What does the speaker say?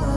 I